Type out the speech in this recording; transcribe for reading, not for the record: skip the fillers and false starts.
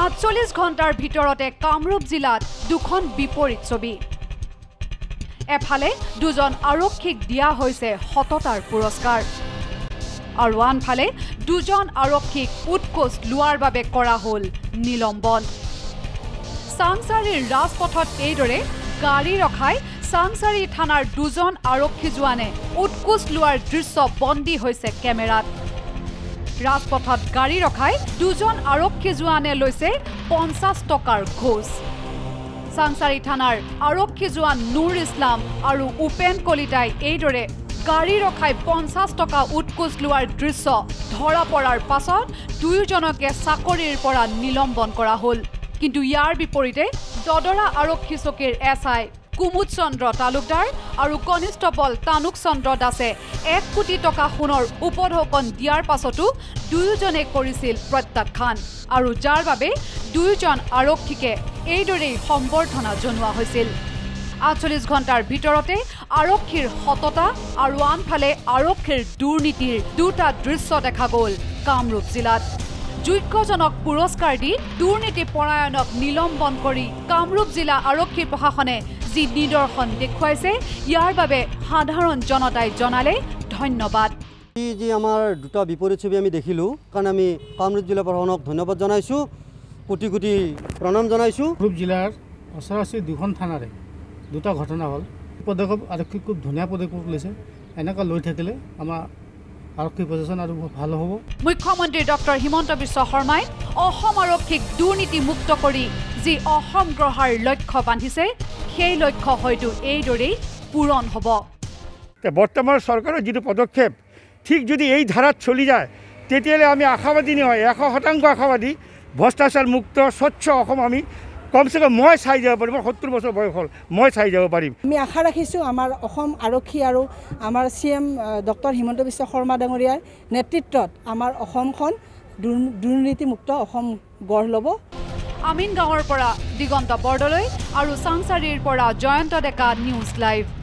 48 घंटार भितरते कामरूप जिलात दुखन विपरीत छवि एफाले दुजन आरक्षीक दिया होइसे हततार पुरस्कार और आनफाले दुजन आरक्षीक उटकोच लोৱাৰ বাবে কৰা হল निलम्बन। চাংসাৰিৰ ৰাজপথত এইদৰে গাড়ী ৰখাই চাংসাৰি থানাৰ দুজন আৰক্ষী জোৱানে উটকোচ লোৱাৰ দৃশ্য বন্দী হৈছে কেমেৰাত। ৰাজপথত গাড়ী ৰখাই দুজন আৰক্ষী জোৱানে লৈছে 50 টকাৰ ঘোষ। চাংসাৰি থানাৰ আৰক্ষী জোৱান নুৰ ইছলাম আৰু ভূপেন কলিতাই এইদৰে গাড়ী ৰখাই 50 টকা উটকোচ লোৱাৰ দৃশ্য ধৰা পৰাৰ পাছত দুয়োজনকে চাকৰিৰ পৰা নিলম্বন কৰা হল। কিন্তু ইয়াৰ বিপৰীতে দদৰা আৰক্ষী চকীৰ এছআই কুমুদ চন্দ্ৰ তালুকদাৰ আৰু কনিষ্টবল তানুক চন্দ্ৰ দাসে 1 কোটি টকা সোণৰ উপঢৌকন দিয়াৰ পাছতো দুয়োজনে কৰিছিল প্ৰত্যাখ্যান আৰু যাৰ বাবে দুয়োজন আৰক্ষীকে এইদৰে সম্বৰ্ধনা জনোৱা হৈছিল। 48 ঘণ্টাৰ ভিতৰতে আৰক্ষীৰ হততা আৰু আনফালে আৰক্ষীৰ দুৰ্নীতিৰ দুটা দৃশ্য দেখা গ'ল কামৰূপ জিলাত। যোগ্যজনক পুরস্কার দি দুর্নীতি পরায়ণক নিলম্বন করে কামরূপ জিলা আরক্ষী প্রশাসনে যি নিদর্শন দেখাইছে ইয়ার বাবে সাধারণ জনতাই জানালে ধন্যবাদ। জি আমার দুটা বিপরীত ছবি আমি দেখিলো, কারণ আমি কামরূপ জিলা প্রশাসনক ধন্যবাদ জানাইছো, কোটি কোটি প্রণাম জানাইছো। কামরূপ জিলার অসরাসি দুখন থানারে দুটা ঘটনা হল, পদক্ষেপ আরক্ষী খুব ধুনিয়া পদক্ষেপ লৈছে, এনেকা লৈ থাকিলে আমার मुख्यमंत्री डॉक्टर हिमंत विश्व शर्माय आरक्षीक दुर्नीति मुक्त करी जी ग्रहार लक्ष्य बांधिसे सेई लक्ष्य हयतो एइदरेई पूरण हबो। बर्तमान सरकार जी पदक्षेप ठीक जो यही धारा चलि जाए तेतियाले आमी आशावादी नय 100% आशावादी भ्रष्टाचार मुक्त स्वच्छ कम से कम मैं चाह जा 70 बस बयस हल मैं चाह जा आशा रखीसो आमार अहोम आरक्षी और आमार सीएम डॉक्टर हिमंत विश्व शर्मा डांगरियार नेतृत्व आमार अहोमखन दुर्नीति मुक्त अहोम गढ़ लोब। आमीन गाँवर दिगंत बरदलै और सांसारीर जयंत डेका न्यूज लाइव।